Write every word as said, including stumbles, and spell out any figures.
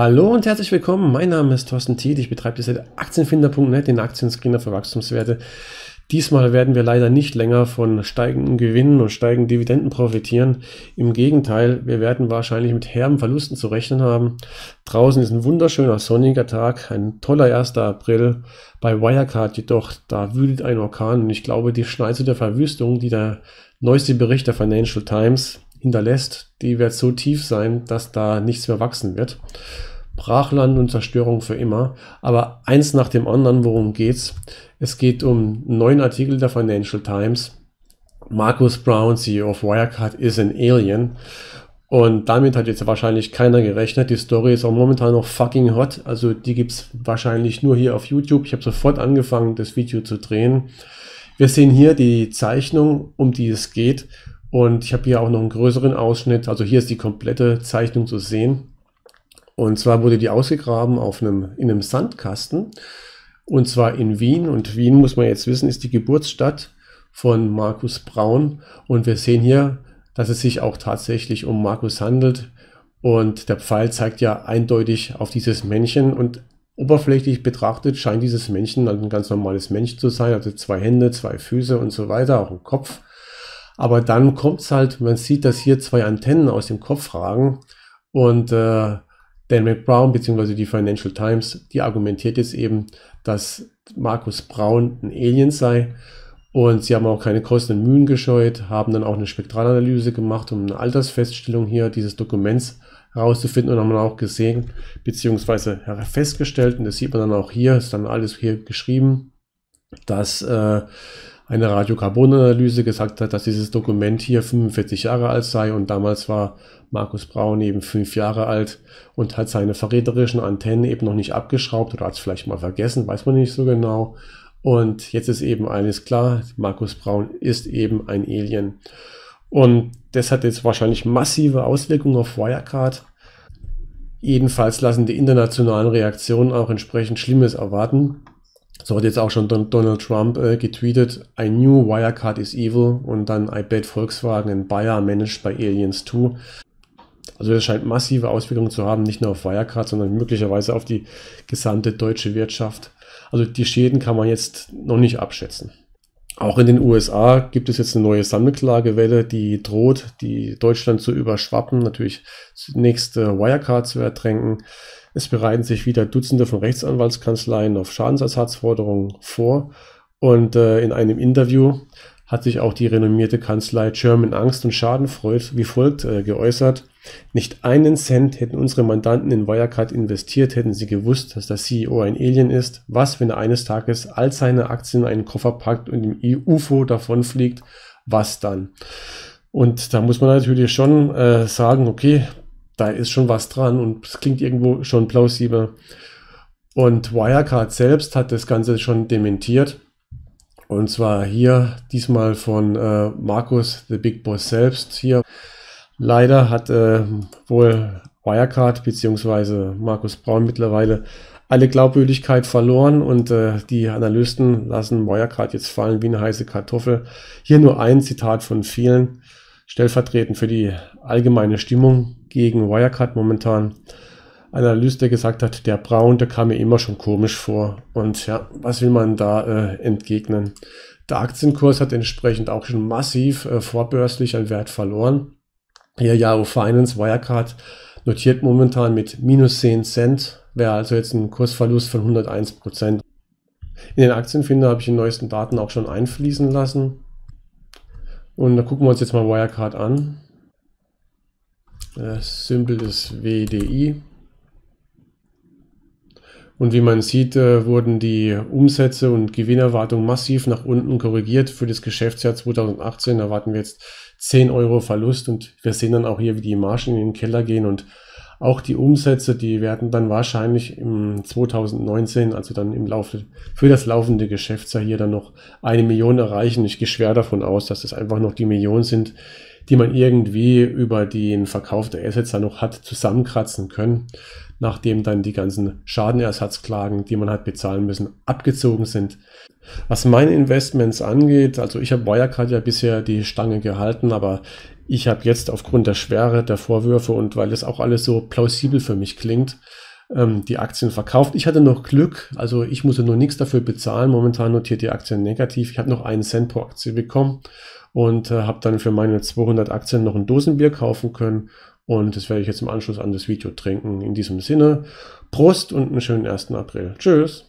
Hallo und herzlich willkommen, mein Name ist Thorsten Thiet, ich betreibe die Seite Aktienfinder punkt net, den Aktienscreener für Wachstumswerte. Diesmal werden wir leider nicht länger von steigenden Gewinnen und steigenden Dividenden profitieren. Im Gegenteil, wir werden wahrscheinlich mit herben Verlusten zu rechnen haben. Draußen ist ein wunderschöner sonniger Tag, ein toller erster April. Bei Wirecard jedoch, da wütet ein Orkan und ich glaube, die Schneise der Verwüstung, die der neueste Bericht der Financial Times hinterlässt, die wird so tief sein, dass da nichts mehr wachsen wird. Brachland und Zerstörung für immer. Aber eins nach dem anderen, worum geht's? Es geht um einen neuen Artikel der Financial Times. Markus Braun, C E O of Wirecard, is an alien. Und damit hat jetzt wahrscheinlich keiner gerechnet. Die Story ist auch momentan noch fucking hot. Also die gibt's wahrscheinlich nur hier auf YouTube. Ich habe sofort angefangen, das Video zu drehen. Wir sehen hier die Zeichnung, um die es geht. Und ich habe hier auch noch einen größeren Ausschnitt, also hier ist die komplette Zeichnung zu sehen. Und zwar wurde die ausgegraben auf einem, in einem Sandkasten, und zwar in Wien. Und Wien, muss man jetzt wissen, ist die Geburtsstadt von Markus Braun. Und wir sehen hier, dass es sich auch tatsächlich um Markus handelt. Und der Pfeil zeigt ja eindeutig auf dieses Männchen. Und oberflächlich betrachtet scheint dieses Männchen ein ganz normales Männchen zu sein. Also zwei Hände, zwei Füße und so weiter, auch ein Kopf. Aber dann kommt es halt, man sieht, dass hier zwei Antennen aus dem Kopf ragen. Und äh, Dan McCrum bzw. die Financial Times, die argumentiert jetzt eben, dass Markus Braun ein Alien sei. Und sie haben auch keine Kosten und Mühen gescheut, haben dann auch eine Spektralanalyse gemacht, um eine Altersfeststellung hier dieses Dokuments herauszufinden. Und haben dann auch gesehen bzw. festgestellt, und das sieht man dann auch hier, ist dann alles hier geschrieben, dass äh, eine Radiokarbonanalyse gesagt hat, dass dieses Dokument hier fünfundvierzig Jahre alt sei und damals war Markus Braun eben fünf Jahre alt und hat seine verräterischen Antennen eben noch nicht abgeschraubt oder hat es vielleicht mal vergessen, weiß man nicht so genau. Und jetzt ist eben eines klar, Markus Braun ist eben ein Alien. Und das hat jetzt wahrscheinlich massive Auswirkungen auf Wirecard. Jedenfalls lassen die internationalen Reaktionen auch entsprechend Schlimmes erwarten. So hat jetzt auch schon Donald Trump äh, getweetet, I knew Wirecard is evil, und dann I bet Volkswagen and Bayer managed by aliens too. Also das scheint massive Auswirkungen zu haben, nicht nur auf Wirecard, sondern möglicherweise auf die gesamte deutsche Wirtschaft. Also die Schäden kann man jetzt noch nicht abschätzen. Auch in den U S A gibt es jetzt eine neue Sammelklagewelle, die droht, die Deutschland zu überschwappen, natürlich zunächst äh, Wirecard zu ertränken. Es bereiten sich wieder Dutzende von Rechtsanwaltskanzleien auf Schadensersatzforderungen vor. Und äh, in einem Interview hat sich auch die renommierte Kanzlei German Angst und Schadenfreude wie folgt äh, geäußert. Nicht einen Cent hätten unsere Mandanten in Wirecard investiert, hätten sie gewusst, dass der C E O ein Alien ist. Was, wenn er eines Tages all seine Aktien in einen Koffer packt und im U F O davonfliegt? Was dann? Und da muss man natürlich schon äh, sagen, okay, da ist schon was dran und es klingt irgendwo schon plausibel. Und Wirecard selbst hat das Ganze schon dementiert. Und zwar hier diesmal von äh, Markus, the Big Boss selbst hier. Leider hat äh, wohl Wirecard bzw. Markus Braun mittlerweile alle Glaubwürdigkeit verloren und äh, die Analysten lassen Wirecard jetzt fallen wie eine heiße Kartoffel. Hier nur ein Zitat von vielen. Stellvertretend für die allgemeine Stimmung gegen Wirecard momentan. Ein Analyst, der gesagt hat, der Braun, der kam mir immer schon komisch vor. Und ja, was will man da äh, entgegnen? Der Aktienkurs hat entsprechend auch schon massiv äh, vorbörslich an Wert verloren. Hier Yahoo Finance, Wirecard notiert momentan mit minus zehn Cent, wäre also jetzt ein Kursverlust von hunderteins Prozent. In den Aktienfinder habe ich die neuesten Daten auch schon einfließen lassen. Und da gucken wir uns jetzt mal Wirecard an. Das Symbol ist W D I. Und wie man sieht, äh, wurden die Umsätze und Gewinnerwartungen massiv nach unten korrigiert. Für das Geschäftsjahr zweitausendachtzehn erwarten wir jetzt zehn Euro Verlust. Und wir sehen dann auch hier, wie die Margen in den Keller gehen. Und auch die Umsätze, die werden dann wahrscheinlich im zweitausendneunzehn, also dann im Laufe, für das laufende Geschäftsjahr hier dann noch eine Million erreichen. Ich gehe schwer davon aus, dass das einfach noch die Millionen sind, die man irgendwie über den Verkauf der Assets dann noch hat zusammenkratzen können, nachdem dann die ganzen Schadenersatzklagen, die man hat bezahlen müssen, abgezogen sind. Was meine Investments angeht, also ich habe Wirecard ja bisher die Stange gehalten, aber ich habe jetzt aufgrund der Schwere der Vorwürfe und weil es auch alles so plausibel für mich klingt, ähm, die Aktien verkauft. Ich hatte noch Glück, also ich musste nur nichts dafür bezahlen. Momentan notiert die Aktie negativ. Ich habe noch einen Cent pro Aktie bekommen und äh, habe dann für meine zweihundert Aktien noch ein Dosenbier kaufen können. Und das werde ich jetzt im Anschluss an das Video trinken. In diesem Sinne, Prost und einen schönen ersten April. Tschüss.